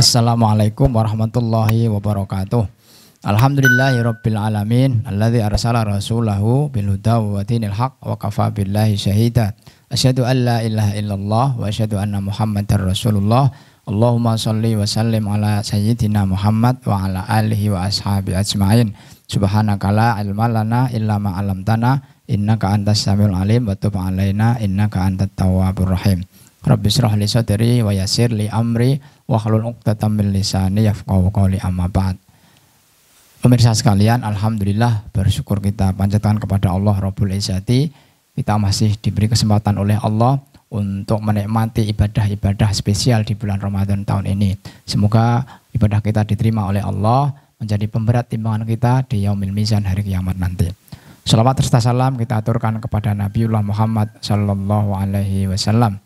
Assalamualaikum warahmatullahi wabarakatuh. Alhamdulillahirabbil alamin alladzi arsala rasulahu bil huda wa dinil haq wa kafa billahi syahida. Asyhadu an la ilaha illallah wa asyhadu anna Muhammadar rasulullah. Allahumma shalli wa sallim ala sayyidina Muhammad wa ala alihi wa ashabi ajmain. Subhanaka la ilma lana illa ma 'allamtana innaka antas samiul alim wa tub 'alaina innaka antat tawwabur rahim. Rabbi syrah li sadri wa yasir li amri wa hlul uqdatam min lisani yafqahu qawli amma ba'd. Pemirsa sekalian, alhamdulillah bersyukur kita panjatkan kepada Allah Rabbul Izzati. Kita masih diberi kesempatan oleh Allah untuk menikmati ibadah-ibadah spesial di bulan Ramadan tahun ini. Semoga ibadah kita diterima oleh Allah, menjadi pemberat timbangan kita di yaumil mizan hari kiamat nanti. Selawat serta salam kita aturkan kepada Nabiullah Muhammad sallallahu alaihi wasallam,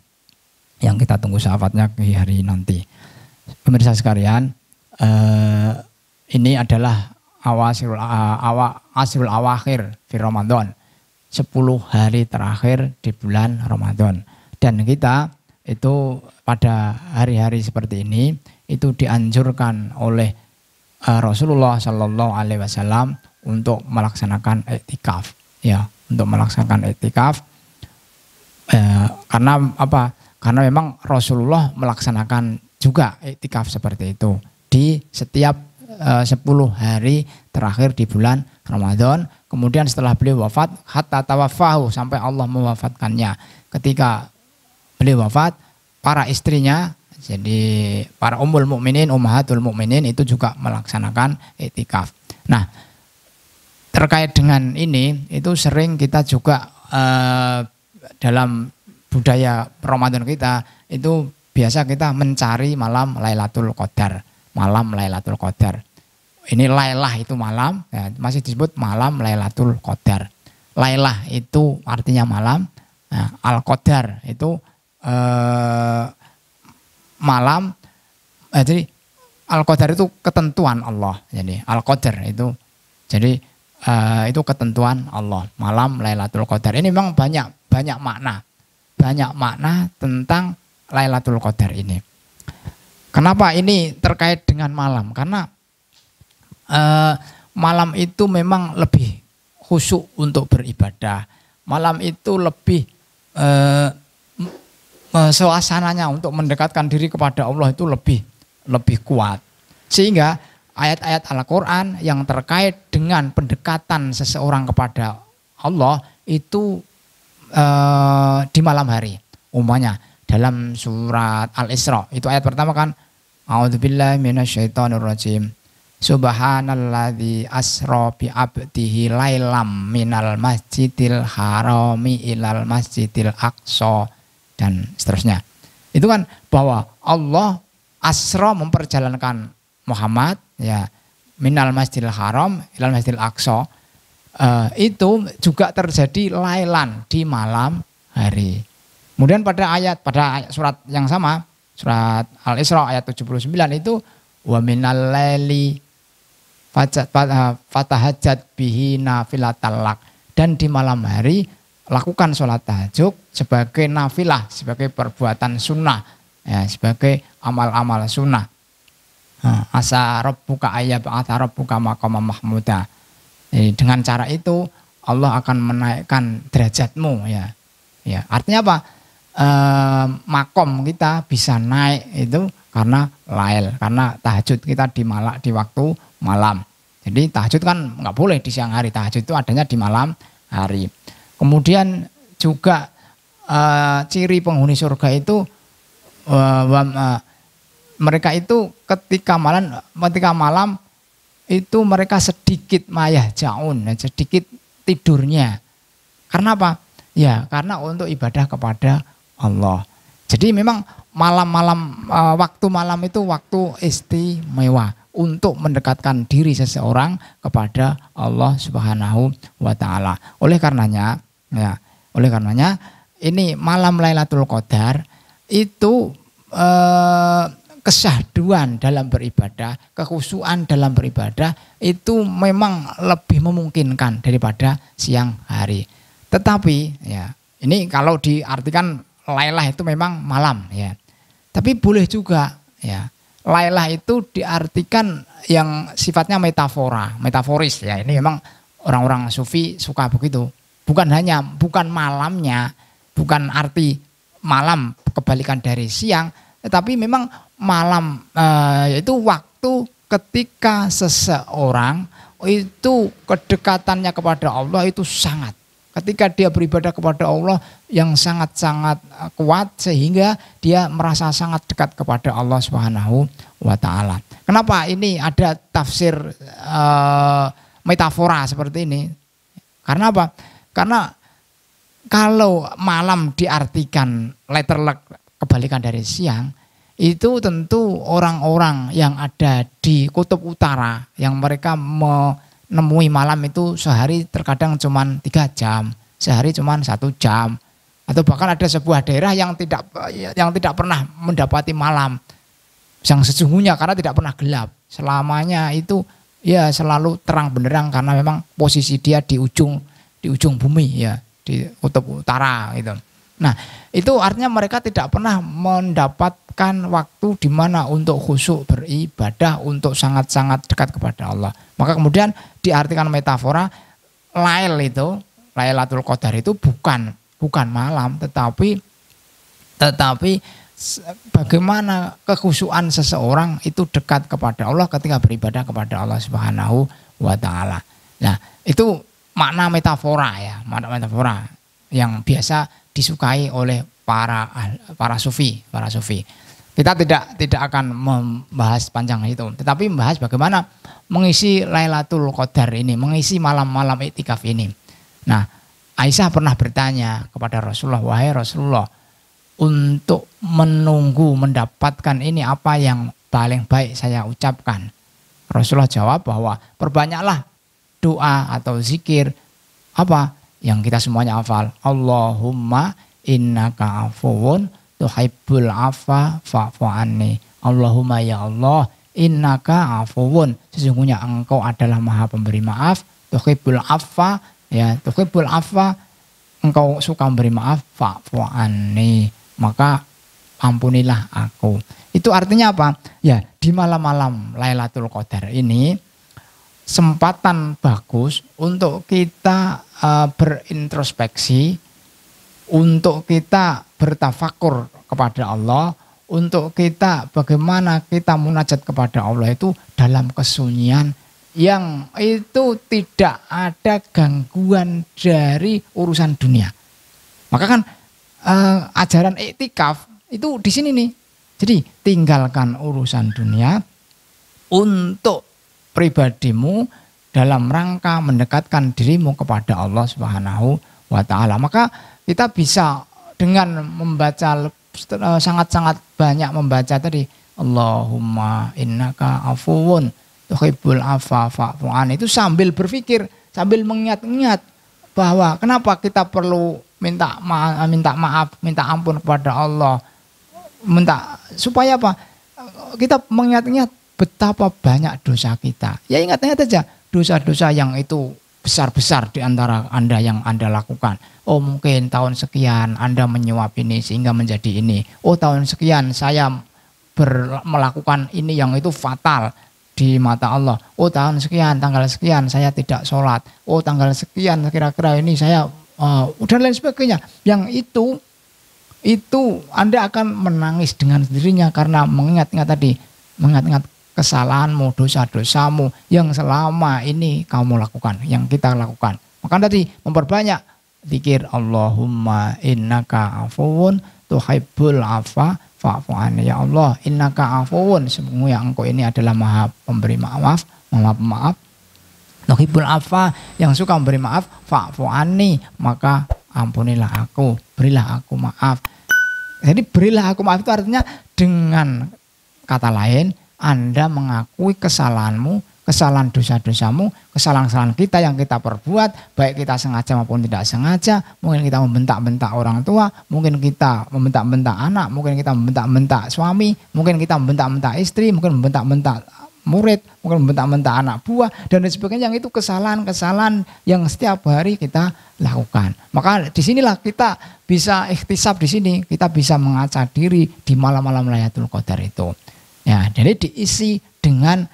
yang kita tunggu syafaatnya di hari nanti. Pemirsa sekalian, ini adalah asrul awakhir fi Ramadan, 10 hari terakhir di bulan Ramadan. Dan kita itu pada hari-hari seperti ini itu dianjurkan oleh Rasulullah Shallallahu Alaihi Wasallam untuk melaksanakan iktikaf, ya, untuk melaksanakan iktikaf. Karena apa? Karena memang Rasulullah melaksanakan juga iktikaf seperti itu di setiap 10 hari terakhir di bulan Ramadan. Kemudian setelah beliau wafat, hatta tawafahu, sampai Allah mewafatkannya. Ketika beliau wafat, para istrinya, jadi para ummul mukminin, ummahatul mukminin itu juga melaksanakan iktikaf. Nah, terkait dengan ini itu sering kita juga dalam budaya Ramadan kita itu biasa kita mencari malam Lailatul Qodar, malam Lailatul Qodar. Ini Lailah itu malam, ya, masih disebut malam Lailatul Qodar. Lailah itu artinya malam, nah, Al-Qodar itu malam. Jadi Al-Qodar itu ketentuan Allah. Jadi Al-Qodar itu jadi itu ketentuan Allah. Malam Lailatul Qodar ini memang banyak makna. Banyak makna tentang Lailatul Qodar ini. Kenapa ini terkait dengan malam? Karena malam itu memang lebih khusyuk untuk beribadah. Malam itu lebih suasananya untuk mendekatkan diri kepada Allah itu lebih kuat. Sehingga ayat-ayat Al-Quran yang terkait dengan pendekatan seseorang kepada Allah itu di malam hari. Umumnya dalam surat Al-Isra itu ayat pertama kan, a'udzubillahi minasyaitonirrajim, subhanalladzi asra bi abdihi lailam minal masjidil harami ilal masjidil aqsa, dan seterusnya. Itu kan bahwa Allah asra memperjalankan Muhammad, ya, minal masjidil haram ilal masjidil aqsa. Itu juga terjadi lailan di malam hari. Kemudian pada ayat surat yang sama, surat Al-Isra ayat 79 itu wa minal laili fatahajat bihi nafilah talak, dan di malam hari lakukan sholat tahajud sebagai nafilah, sebagai perbuatan sunnah, ya, sebagai amal-amal sunnah. Asa rabbuka ayyab'atsa rabbuka maqaman mahmuda. Dengan cara itu Allah akan menaikkan derajatmu, ya. Ya, artinya apa? Makom kita bisa naik itu karena lail, karena tahajud kita di waktu malam. Jadi tahajud kan nggak boleh di siang hari. Tahajud itu adanya di malam hari. Kemudian juga ciri penghuni surga itu mereka itu ketika malam itu mereka sedikit mayah jaun, sedikit tidurnya. Karena apa? Ya, karena untuk ibadah kepada Allah. Jadi memang malam-malam, waktu malam itu waktu istimewa untuk mendekatkan diri seseorang kepada Allah Subhanahu wa taala. Oleh karenanya, ya, ini malam Lailatul Qodar itu kesahduan dalam beribadah, kekhusyuan dalam beribadah itu memang lebih memungkinkan daripada siang hari. Tetapi, ya, ini kalau diartikan lailah itu memang malam, ya. Tapi boleh juga, ya, Lailah itu diartikan yang sifatnya metafora, metaforis ya. Ini memang orang-orang sufi suka begitu. Bukan hanya, bukan malamnya, bukan arti malam kebalikan dari siang, tetapi memang malam yaitu waktu ketika seseorang itu kedekatannya kepada Allah itu sangat. Ketika dia beribadah kepada Allah yang sangat-sangat kuat sehingga dia merasa sangat dekat kepada Allah Subhanahu wa taala. Kenapa ini ada tafsir metafora seperti ini? Karena apa? Karena kalau malam diartikan letterlek kebalikan dari siang, itu tentu orang-orang yang ada di kutub utara yang mereka menemui malam itu sehari terkadang cuma 3 jam, sehari cuma 1 jam, atau bahkan ada sebuah daerah yang tidak pernah mendapati malam yang sesungguhnya karena tidak pernah gelap, selamanya itu ya selalu terang benderang karena memang posisi dia di ujung bumi ya, di kutub utara gitu. Nah itu artinya mereka tidak pernah mendapatkan waktu di mana untuk khusyuk beribadah, untuk sangat-sangat dekat kepada Allah. Maka kemudian diartikan metafora, lail itu, Lailatul Qodar itu bukan malam, tetapi bagaimana kekhusyuan seseorang itu dekat kepada Allah ketika beribadah kepada Allah Subhanahu wa taala. Nah, itu makna metafora ya, makna metafora yang biasa disukai oleh para sufi. Kita tidak akan membahas panjang itu, tetapi membahas bagaimana mengisi Lailatul Qodar ini, mengisi malam-malam iktikaf ini. Nah, Aisyah pernah bertanya kepada Rasulullah, wahai Rasulullah, untuk menunggu mendapatkan ini apa yang paling baik saya ucapkan? Rasulullah jawab bahwa perbanyaklah doa atau zikir apa yang kita semuanya hafal. Allahumma innaka afuwun tuhibbul afwa fa'fu anni. Allahumma ya Allah innaka afuwun, sesungguhnya engkau adalah maha pemberi maaf, tuhibbul afwa ya, tuhibbul afwa, engkau suka memberi maaf, fa'fu anni, maka ampunilah aku. Itu artinya apa? Ya, di malam-malam Lailatul Qodar ini kesempatan bagus untuk kita berintrospeksi, untuk kita bertafakur kepada Allah, untuk kita bagaimana kita munajat kepada Allah itu dalam kesunyian yang itu tidak ada gangguan dari urusan dunia. Maka kan ajaran iktikaf itu di sini nih. Jadi tinggalkan urusan dunia untuk pribadimu dalam rangka mendekatkan dirimu kepada Allah Subhanahu wa taala. Maka kita bisa dengan membaca, sangat-sangat banyak membaca tadi, Allahumma innaka afuwun tuhibbul afwa fa'fu anni, itu sambil berpikir, sambil mengingat-ingat bahwa kenapa kita perlu minta maaf, minta ampun kepada Allah. Minta supaya apa? Kita mengingat-ingat betapa banyak dosa kita. Ya ingat-ingat aja dosa-dosa yang itu besar-besar diantara Anda yang Anda lakukan. Oh mungkin tahun sekian Anda menyuap ini sehingga menjadi ini. Oh tahun sekian saya melakukan ini yang itu fatal di mata Allah. Oh tahun sekian, tanggal sekian saya tidak sholat. Oh tanggal sekian kira-kira ini saya dan lain sebagainya. Yang itu Anda akan menangis dengan sendirinya karena mengingat-ingat kesalahanmu, dosa-dosamu yang selama ini kamu lakukan, yang kita lakukan. Maka tadi memperbanyak zikir, Allahumma innaka afuwun tuhibbul afwa fa'fu anni, ya Allah innaka afuwun, sesungguhnya engkau ini adalah maha pemberi maaf, maha pemaaf, tuhibbul afwa, yang suka memberi maaf, fa'fu anni, maka ampunilah aku, berilah aku maaf. Jadi berilah aku maaf itu artinya dengan kata lain Anda mengakui kesalahanmu, kesalahan dosa-dosamu, kesalahan-kesalahan kita yang kita perbuat, baik kita sengaja maupun tidak sengaja. Mungkin kita membentak-bentak orang tua, mungkin kita membentak-bentak anak, mungkin kita membentak-bentak suami, mungkin kita membentak-bentak istri, mungkin membentak-bentak murid, mungkin membentak-bentak anak buah, dan sebagainya. Yang itu kesalahan-kesalahan yang setiap hari kita lakukan. Maka disinilah kita bisa ikhtisab di sini, kita bisa mengaca diri di malam-malam Lailatul Qodar itu. Ya, jadi diisi dengan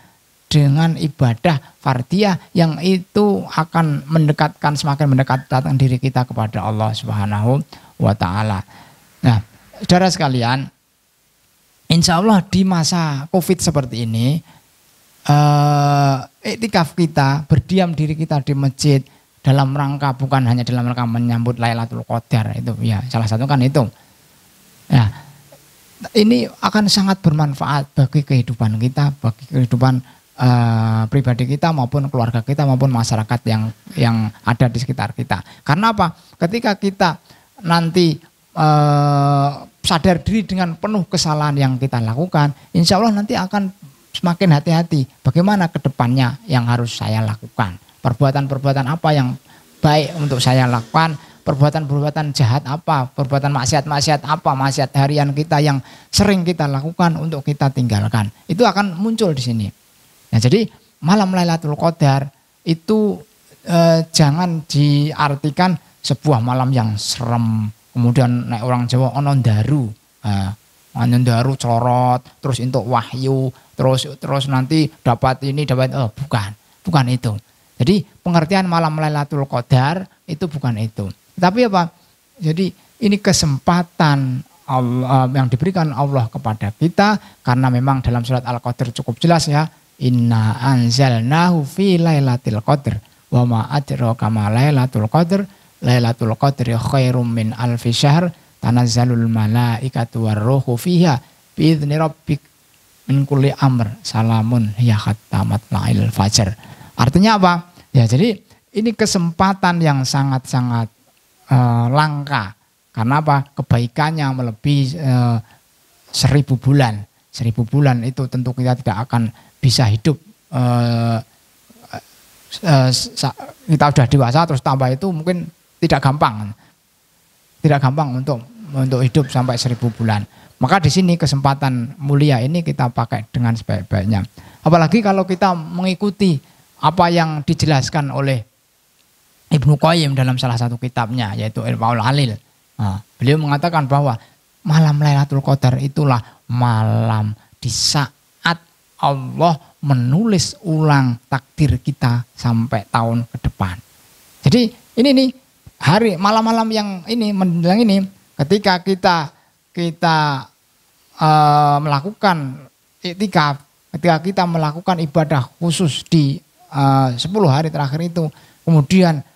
ibadah fardiyah yang itu akan mendekatkan, semakin mendekatkan diri kita kepada Allah Subhanahu wa Ta'ala. Nah, saudara sekalian, insya Allah di masa COVID seperti ini, iktikaf kita, berdiam diri kita di masjid dalam rangka, bukan hanya dalam rangka menyambut Lailatul Qodar itu, ya salah satu kan itu. Nah, ini akan sangat bermanfaat bagi kehidupan kita, bagi kehidupan pribadi kita maupun keluarga kita maupun masyarakat yang ada di sekitar kita. Karena apa? Ketika kita nanti sadar diri dengan penuh kesalahan yang kita lakukan, insya Allah nanti akan semakin hati-hati bagaimana kedepannya yang harus saya lakukan. Perbuatan-perbuatan apa yang baik untuk saya lakukan, perbuatan-perbuatan jahat apa, perbuatan maksiat-maksiat apa, maksiat harian kita yang sering kita lakukan untuk kita tinggalkan. Itu akan muncul di sini. Nah, jadi malam Lailatul Qodar itu jangan diartikan sebuah malam yang serem. Kemudian naik orang Jawa onon daru. Anjen daru corot, terus untuk wahyu, terus nanti dapat ini dapat, oh bukan itu. Jadi pengertian malam Lailatul Qodar itu bukan itu. Tapi apa? Jadi ini kesempatan Allah, yang diberikan Allah kepada kita, karena memang dalam surat Al-Qadr cukup jelas ya. Inna anzalnahu fi Lailatul Qadr wa ma adraka ma Lailatul Qadr. Lailatul Qadri khairum min alfi syahr. Tanazzalul malaikatu warruhu fiha biizni rabbik min kulli amr salamun hiya hatta matla'il fajar. Artinya apa? Ya, jadi ini kesempatan yang sangat-sangat langka. Karena apa? Kebaikannya melebihi 1000 bulan. 1000 bulan itu tentu kita tidak akan bisa hidup. Kita sudah dewasa terus tambah itu mungkin tidak gampang. Tidak gampang untuk hidup sampai 1000 bulan. Maka di sini kesempatan mulia ini kita pakai dengan sebaik-baiknya. Apalagi kalau kita mengikuti apa yang dijelaskan oleh Ibnu Qayyim dalam salah satu kitabnya, yaitu Irwaul Halil. Nah, beliau mengatakan bahwa malam Lailatul Qadar itulah malam di saat Allah menulis ulang takdir kita sampai tahun ke depan. Jadi ini nih, hari malam-malam yang ini menjelang ini, ketika kita melakukan iktikaf, ketika kita melakukan ibadah khusus di 10 hari terakhir itu, kemudian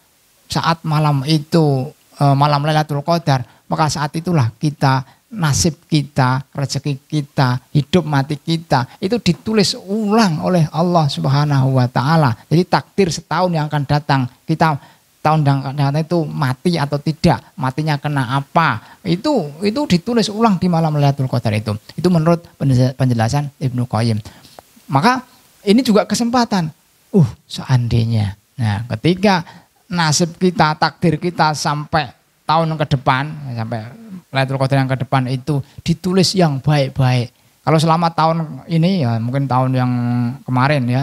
saat malam itu malam Lailatul Qadar, maka saat itulah kita, nasib kita, rezeki kita, hidup mati kita itu ditulis ulang oleh Allah Subhanahu wa Ta'ala. Jadi takdir setahun yang akan datang kita, tahun dan itu mati atau tidak, matinya kena apa, itu ditulis ulang di malam Lailatul Qadar itu. Itu menurut penjelasan Ibnu Qayyim. Maka ini juga kesempatan. Seandainya. Nah, ketika nasib kita, takdir kita sampai tahun ke depan, sampai Lailatul Qadar yang ke depan itu ditulis yang baik-baik. Kalau selama tahun ini ya mungkin tahun yang kemarin ya,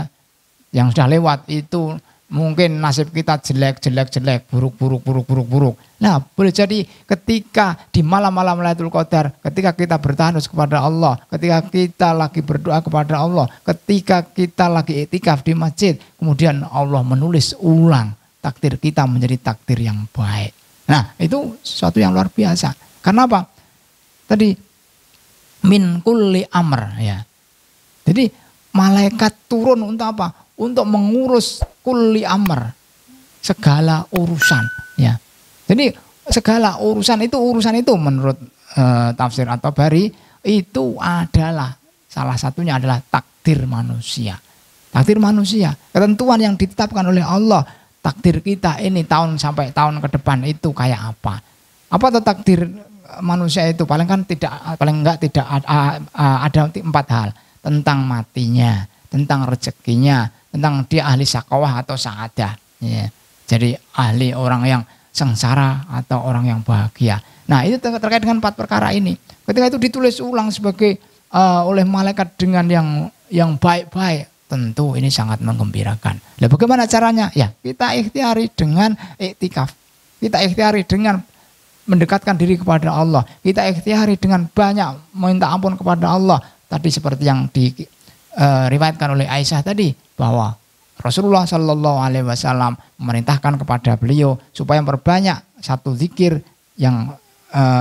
yang sudah lewat itu mungkin nasib kita jelek, buruk. Nah, boleh jadi ketika di malam-malam Lailatul Qadar, ketika kita bertahan kepada Allah, ketika kita lagi berdoa kepada Allah, ketika kita lagi iktikaf di masjid, kemudian Allah menulis ulang takdir kita menjadi takdir yang baik. Nah, itu sesuatu yang luar biasa. Karena apa? Tadi min kulli amr ya. Jadi malaikat turun untuk apa? Untuk mengurus kulli amr, segala urusan ya. Jadi segala urusan itu menurut tafsir At-Tabari itu adalah salah satunya adalah takdir manusia. Takdir manusia, ketentuan yang ditetapkan oleh Allah, takdir kita ini tahun sampai tahun ke depan itu kayak apa? Apa tuh takdir manusia itu? Paling enggak tidak ada 4 hal, tentang matinya, tentang rezekinya, tentang dia ahli syakawah atau sa'adah. Ya. Jadi ahli orang yang sengsara atau orang yang bahagia. Nah, itu terkait dengan 4 perkara ini. Ketika itu ditulis ulang sebagai oleh malaikat dengan yang baik-baik, tentu ini sangat menggembirakan. Nah, bagaimana caranya? Ya, kita ikhtiari dengan iktikaf. Kita ikhtiari dengan mendekatkan diri kepada Allah. Kita ikhtiari dengan banyak minta ampun kepada Allah. Tapi seperti yang diriwayatkan oleh Aisyah tadi, bahwa Rasulullah Shallallahu Alaihi Wasallam memerintahkan kepada beliau supaya memperbanyak satu zikir yang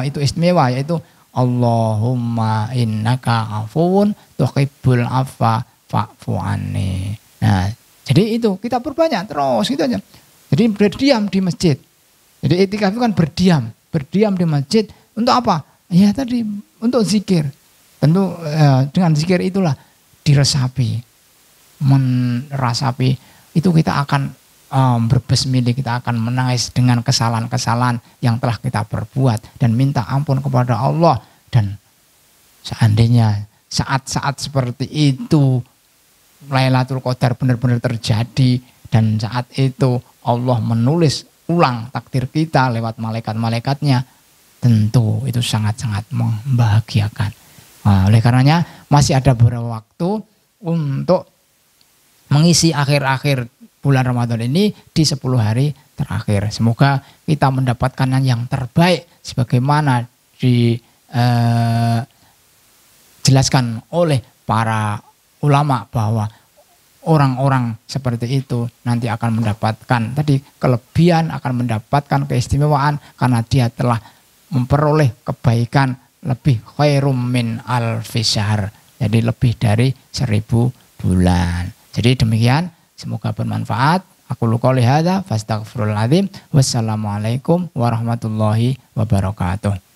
itu istimewa, yaitu Allahumma innaka afuwun tuhibbul afwa fa'fu anni. Nah, jadi itu kita perbanyak terus gitu aja. Jadi berdiam di masjid. Jadi itikaf itu kan berdiam di masjid untuk apa? Ya tadi untuk zikir. Tentu dengan zikir itulah diresapi, merasapi itu kita akan berbesmili, kita akan menangis dengan kesalahan-kesalahan yang telah kita perbuat dan minta ampun kepada Allah. Dan seandainya saat-saat seperti itu Lailatul Qodar benar-benar terjadi dan saat itu Allah menulis ulang takdir kita lewat malaikat-malaikatnya, tentu itu sangat-sangat membahagiakan. Nah, oleh karenanya masih ada beberapa waktu untuk mengisi akhir-akhir bulan Ramadan ini di 10 hari terakhir. Semoga kita mendapatkan yang terbaik sebagaimana dijelaskan oleh para ulama, bahwa orang-orang seperti itu nanti akan mendapatkan tadi kelebihan, akan mendapatkan keistimewaan karena dia telah memperoleh kebaikan lebih khairum min alfi syahr, jadi lebih dari 1000 bulan. Jadi demikian, semoga bermanfaat. Aku qouli hadza fastaghfirul azim. Wassalamualaikum warahmatullahi wabarakatuh.